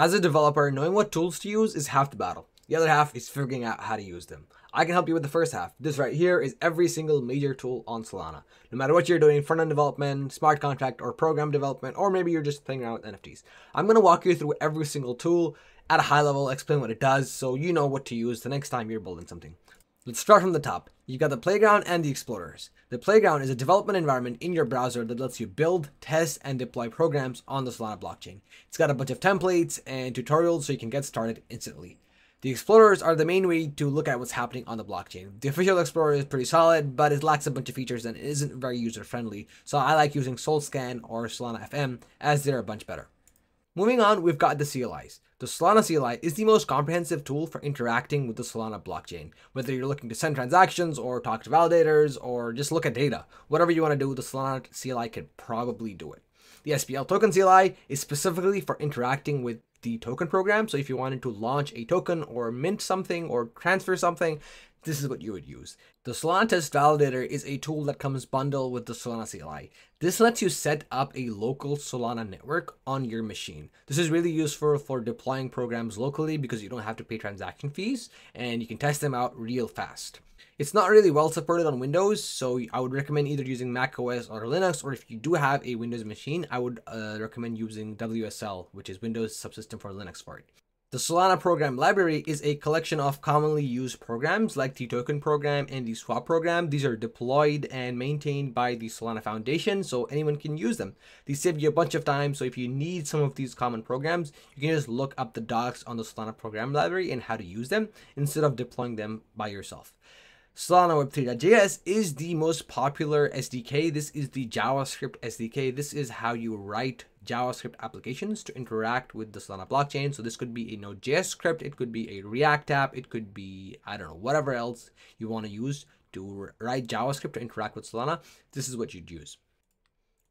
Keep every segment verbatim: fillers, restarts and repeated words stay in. As a developer, knowing what tools to use is half the battle. The other half is figuring out how to use them. I can help you with the first half. This right here is every single major tool on Solana. No matter what you're doing, front-end development, smart contract, or program development, or maybe you're just playing around with N F Ts. I'm going to walk you through every single tool at a high level, explain what it does, so you know what to use the next time you're building something. Let's start from the top. You've got the playground and the explorers. The playground is a development environment in your browser that lets you build, test, and deploy programs on the Solana blockchain. It's got a bunch of templates and tutorials so you can get started instantly. The explorers are the main way to look at what's happening on the blockchain. The official explorer is pretty solid, but it lacks a bunch of features and isn't very user-friendly, so I like using SolScan or Solana F M as they're a bunch better. Moving on, we've got the C L Is. The Solana C L I is the most comprehensive tool for interacting with the Solana blockchain. Whether you're looking to send transactions or talk to validators or just look at data, whatever you want to do, the Solana C L I can probably do it. The S P L token C L I is specifically for interacting with the token program. So if you wanted to launch a token or mint something or transfer something, this is what you would use. The Solana Test Validator is a tool that comes bundled with the Solana C L I. This lets you set up a local Solana network on your machine. This is really useful for deploying programs locally because you don't have to pay transaction fees and you can test them out real fast. It's not really well supported on Windows, so I would recommend either using macOS or Linux, or if you do have a Windows machine, I would uh, recommend using W S L, which is Windows Subsystem for Linux for it. The Solana Program Library is a collection of commonly used programs like the token program and the swap program. These are deployed and maintained by the Solana Foundation, so anyone can use them. These save you a bunch of time, so if you need some of these common programs, you can just look up the docs on the Solana Program Library and how to use them instead of deploying them by yourself. Solana Web three dot J S is the most popular S D K. This is the JavaScript S D K. This is how you write JavaScript applications to interact with the Solana blockchain. So this could be a Node.js script. It could be a React app. It could be, I don't know, whatever else you want to use to write JavaScript to interact with Solana. This is what you'd use.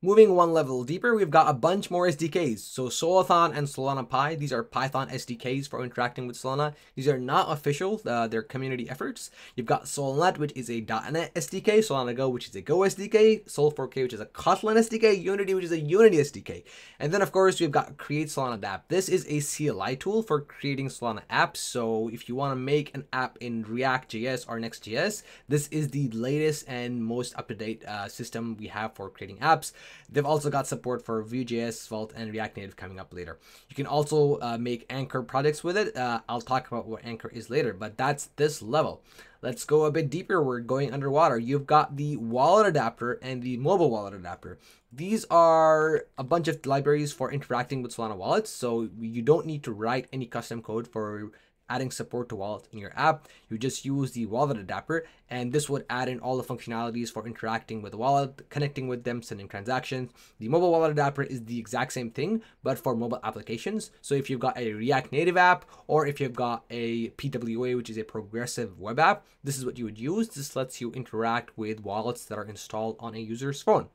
Moving one level deeper, we've got a bunch more S D Ks. So Solathon and Solana Pi, these are Python S D Ks for interacting with Solana. These are not official, uh, they're community efforts. You've got Solnet, which is a .NET S D K, Solana Go, which is a Go S D K, Sol four K, which is a Kotlin S D K, Unity, which is a Unity S D K. And then of course, we've got Create Solana App. This is a C L I tool for creating Solana apps. So if you wanna make an app in React dot J S or Next dot J S, this is the latest and most up-to-date uh, system we have for creating apps. They've also got support for Vue.js, Svelte, and React Native coming up later. You can also uh, make Anchor products with it. Uh, I'll talk about what Anchor is later, but that's this level. Let's go a bit deeper. We're going underwater. You've got the Wallet Adapter and the Mobile Wallet Adapter. These are a bunch of libraries for interacting with Solana wallets, so you don't need to write any custom code for adding support to wallets in your app. You just use the wallet adapter, and this would add in all the functionalities for interacting with the wallet, connecting with them, sending transactions. The mobile wallet adapter is the exact same thing, but for mobile applications. So if you've got a React Native app, or if you've got a P W A, which is a progressive web app, this is what you would use. This lets you interact with wallets that are installed on a user's phone.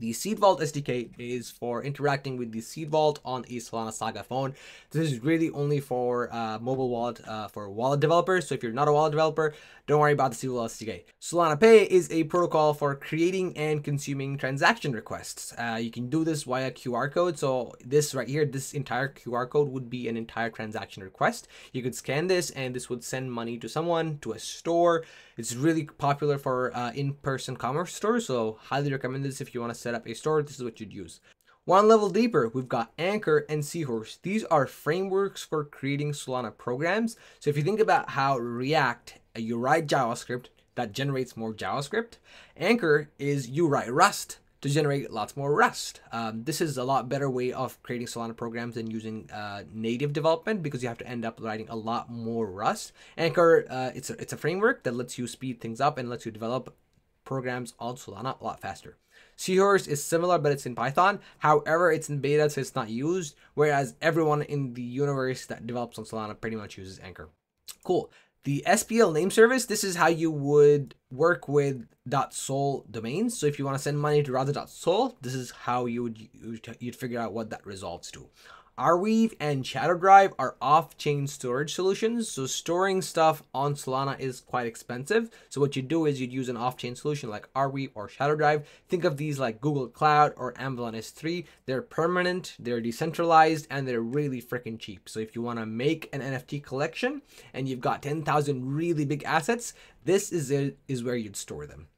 The Seed Vault S D K is for interacting with the Seed Vault on a Solana Saga phone. This is really only for uh, mobile wallet, uh, for wallet developers. So if you're not a wallet developer, don't worry about the Seed Vault S D K. Solana Pay is a protocol for creating and consuming transaction requests. Uh, you can do this via Q R code. So this right here, this entire Q R code would be an entire transaction request. You could scan this and this would send money to someone, to a store. It's really popular for uh, in-person commerce stores. So highly recommend this if you want to send up a store. This is what you'd use. One level deeper, we've got Anchor and Seahorse. These are frameworks for creating Solana programs. So if you think about how React, you write JavaScript that generates more JavaScript, Anchor is you write Rust to generate lots more Rust. Um, this is a lot better way of creating Solana programs than using uh, native development because you have to end up writing a lot more Rust. Anchor, uh, it's, a, it's a framework that lets you speed things up and lets you develop programs on Solana a lot faster. Seahorse is similar, but it's in Python. However, it's in beta, so it's not used, whereas everyone in the universe that develops on Solana pretty much uses Anchor. Cool. The S P L name service, this is how you would work with .sol domains. So if you want to send money to rather dot sol, this is how you would, you'd figure out what that resolves to. Arweave and Shadow Drive are off-chain storage solutions, so storing stuff on Solana is quite expensive. So what you do is you'd use an off-chain solution like Arweave or Shadow Drive. Think of these like Google Cloud or Amazon S three. They're permanent, they're decentralized, and they're really freaking cheap. So if you want to make an N F T collection and you've got ten thousand really big assets, this is it, is where you'd store them.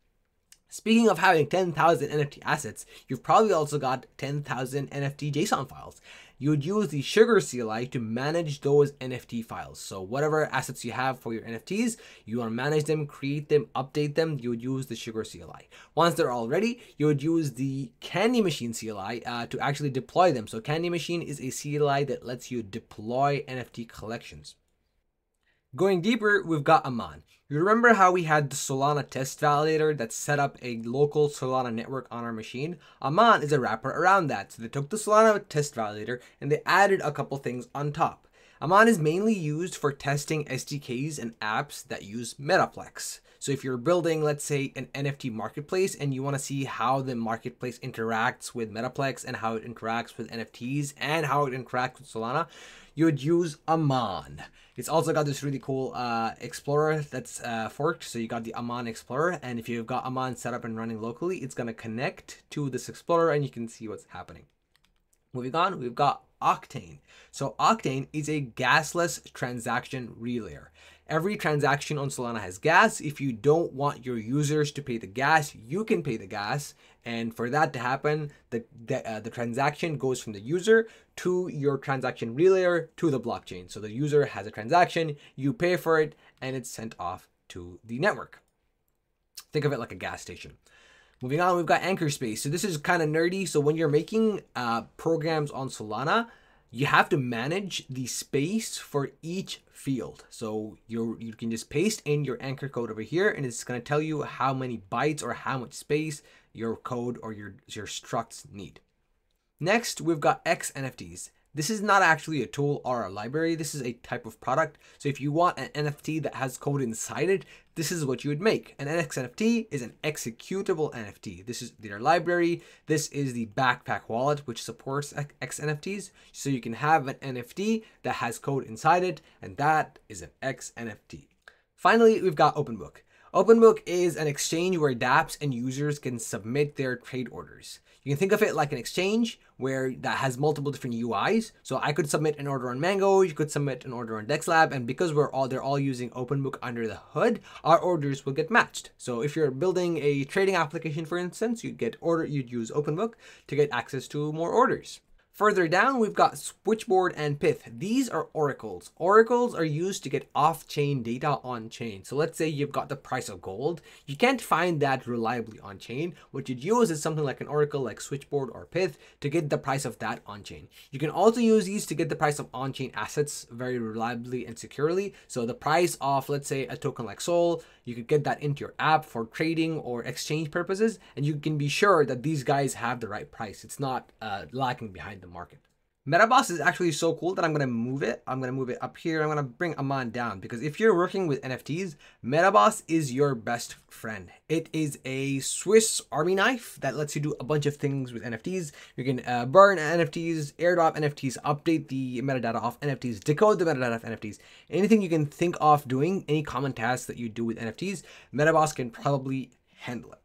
Speaking of having ten thousand N F T assets, you've probably also got ten thousand N F T JSON files. You would use the Sugar C L I to manage those N F T files. So whatever assets you have for your N F Ts, you want to manage them, create them, update them, you would use the Sugar C L I. Once they're all ready, you would use the Candy Machine C L I uh, to actually deploy them. So Candy Machine is a C L I that lets you deploy N F T collections. Going deeper, we've got Amman. You remember how we had the Solana Test Validator that set up a local Solana network on our machine? Amman is a wrapper around that. So they took the Solana Test Validator and they added a couple things on top. Amman is mainly used for testing S D Ks and apps that use Metaplex. So if you're building, let's say, an N F T marketplace and you want to see how the marketplace interacts with Metaplex and how it interacts with N F Ts and how it interacts with Solana, you would use Amman. It's also got this really cool uh, explorer that's uh, forked. So you got the Amman Explorer, and if you've got Amman set up and running locally, it's going to connect to this explorer and you can see what's happening. Moving on, we've got Octane. So Octane is a gasless transaction relayer. Every transaction on Solana has gas. If you don't want your users to pay the gas, you can pay the gas. And for that to happen, the, the, uh, the transaction goes from the user to your transaction relayer to the blockchain. So the user has a transaction, you pay for it, and it's sent off to the network. Think of it like a gas station. Moving on, we've got Anchor Space. So this is kind of nerdy. So when you're making uh, programs on Solana, you have to manage the space for each field. So you you can just paste in your anchor code over here, and it's going to tell you how many bytes or how much space your code or your, your structs need. Next, we've got X N F Ts. This is not actually a tool or a library. This is a type of product. So if you want an N F T that has code inside it, this is what you would make. An X N F T is an executable N F T. This is their library. This is the backpack wallet, which supports X N F Ts. So you can have an N F T that has code inside it, and that is an X N F T. Finally, we've got OpenBook. OpenBook is an exchange where dApps and users can submit their trade orders. You can think of it like an exchange where that has multiple different U Is. So I could submit an order on Mango, you could submit an order on DexLab, and because we're all they're all using OpenBook under the hood, our orders will get matched. So if you're building a trading application, for instance, you'd get order you'd use OpenBook to get access to more orders. Further down, we've got Switchboard and Pyth. These are oracles. Oracles are used to get off-chain data on-chain. So let's say you've got the price of gold. You can't find that reliably on-chain. What you'd use is something like an oracle like Switchboard or Pyth to get the price of that on-chain. You can also use these to get the price of on-chain assets very reliably and securely. So the price of, let's say, a token like Sol, you could get that into your app for trading or exchange purposes, and you can be sure that these guys have the right price. It's not uh, lacking behind them. Market. Metaboss is actually so cool that I'm going to move it. I'm going to move it up here. I'm going to bring Amman down, because if you're working with N F Ts, Metaboss is your best friend. It is a Swiss army knife that lets you do a bunch of things with N F Ts. You can uh, burn N F Ts, airdrop N F Ts, update the metadata of N F Ts, decode the metadata of N F Ts. Anything you can think of doing, any common tasks that you do with N F Ts, Metaboss can probably handle it.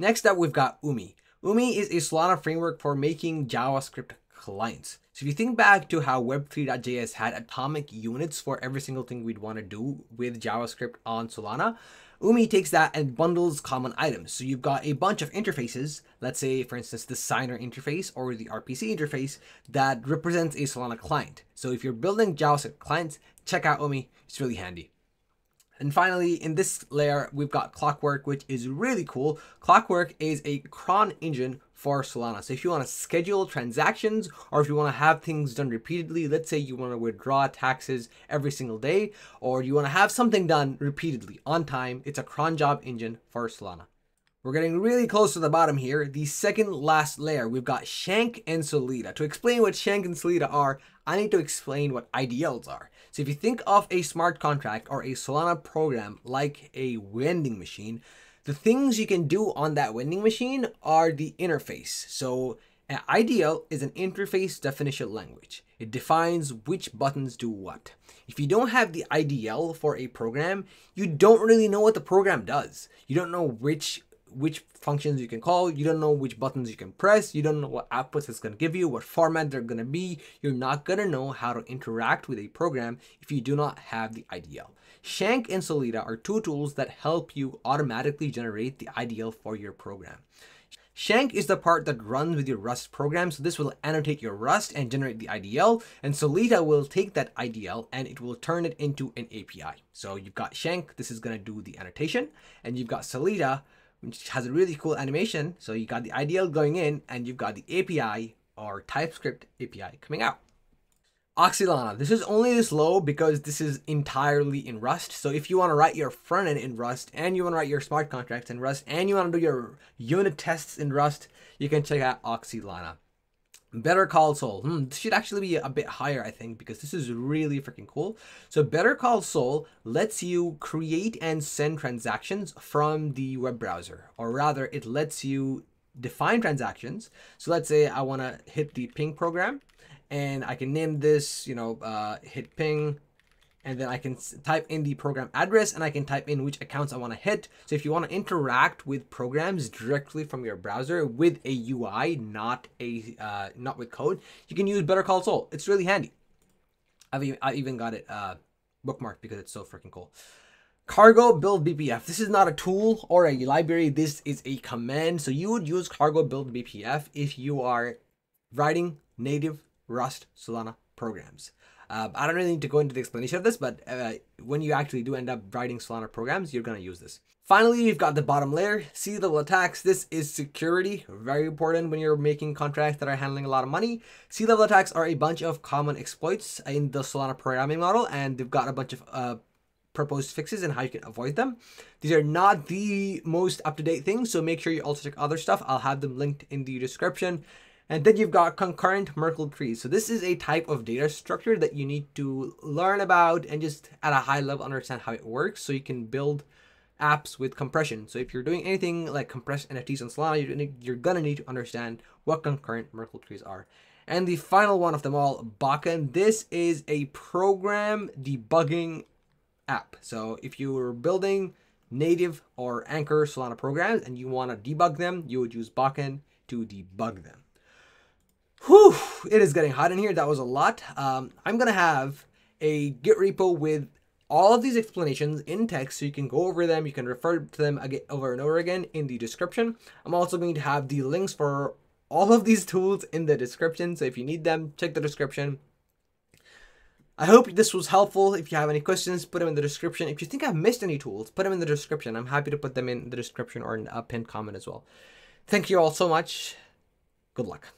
Next up, we've got Umi. Umi is a Solana framework for making JavaScript clients. So if you think back to how web three dot J S had atomic units for every single thing we'd want to do with JavaScript on Solana, Umi takes that and bundles common items. So you've got a bunch of interfaces, let's say, for instance, the signer interface or the R P C interface that represents a Solana client. So if you're building JavaScript clients, check out Umi. It's really handy. And finally, in this layer, we've got Clockwork, which is really cool. Clockwork is a cron engine for Solana. So if you want to schedule transactions, or if you want to have things done repeatedly, let's say you want to withdraw taxes every single day, or you want to have something done repeatedly on time, it's a cron job engine for Solana. We're getting really close to the bottom here. The second last layer, we've got Shank and Solita. To explain what Shank and Solita are, I need to explain what I D Ls are. So if you think of a smart contract or a Solana program like a vending machine, the things you can do on that vending machine are the interface. So An I D L is an interface definition language. It defines which buttons do what. If you don't have the I D L for a program, you don't really know what the program does. You don't know which which functions you can call, you don't know which buttons you can press, you don't know what outputs it's going to give you, what format they're going to be. You're not going to know how to interact with a program if you do not have the I D L. Shank and Solita are two tools that help you automatically generate the I D L for your program. Shank is the part that runs with your Rust program, so this will annotate your Rust and generate the I D L, and Solita will take that I D L and it will turn it into an A P I. So you've got Shank, this is going to do the annotation, and you've got Solita, which has a really cool animation. So you got the I D L going in and you've got the A P I or TypeScript A P I coming out. Oxylana, this is only this low because this is entirely in Rust. So if you want to write your front end in Rust and you want to write your smart contracts in Rust and you want to do your unit tests in Rust, you can check out Oxylana. BetterCallSol, hmm, this should actually be a bit higher, I think, because this is really freaking cool. So BetterCallSol lets you create and send transactions from the web browser, or rather it lets you define transactions. So let's say I want to hit the ping program and I can name this, you know, uh, hit ping, and then I can type in the program address and I can type in which accounts I want to hit. So if you want to interact with programs directly from your browser with a U I, not a uh, not with code, you can use BetterCallSol. It's really handy. I've even, I even got it uh, bookmarked because it's so freaking cool. Cargo build B P F. This is not a tool or a library. This is a command. So you would use cargo build B P F if you are writing native Rust Solana programs. Uh, I don't really need to go into the explanation of this, but uh, when you actually do end up writing Solana programs, you're going to use this. Finally, you've got the bottom layer, sealevel attacks. This is security, very important when you're making contracts that are handling a lot of money. Sealevel attacks are a bunch of common exploits in the Solana programming model, and they've got a bunch of uh, proposed fixes and how you can avoid them. These are not the most up-to-date things, so make sure you also check other stuff. I'll have them linked in the description. And then you've got concurrent Merkle trees. So this is a type of data structure that you need to learn about and just at a high level understand how it works so you can build apps with compression. So if you're doing anything like compressed N F Ts on Solana, you're, you're going to need to understand what concurrent Merkle trees are. And the final one of them all, Bakken. This is a program debugging app. So if you were building native or Anchor Solana programs and you want to debug them, you would use Bakken to debug them. Whew, it is getting hot in here. That was a lot. Um, I'm going to have a Git repo with all of these explanations in text so you can go over them. You can refer to them again, over and over again in the description. I'm also going to have the links for all of these tools in the description. So if you need them, check the description. I hope this was helpful. If you have any questions, put them in the description. If you think I've missed any tools, put them in the description. I'm happy to put them in the description or in a pinned comment as well. Thank you all so much. Good luck.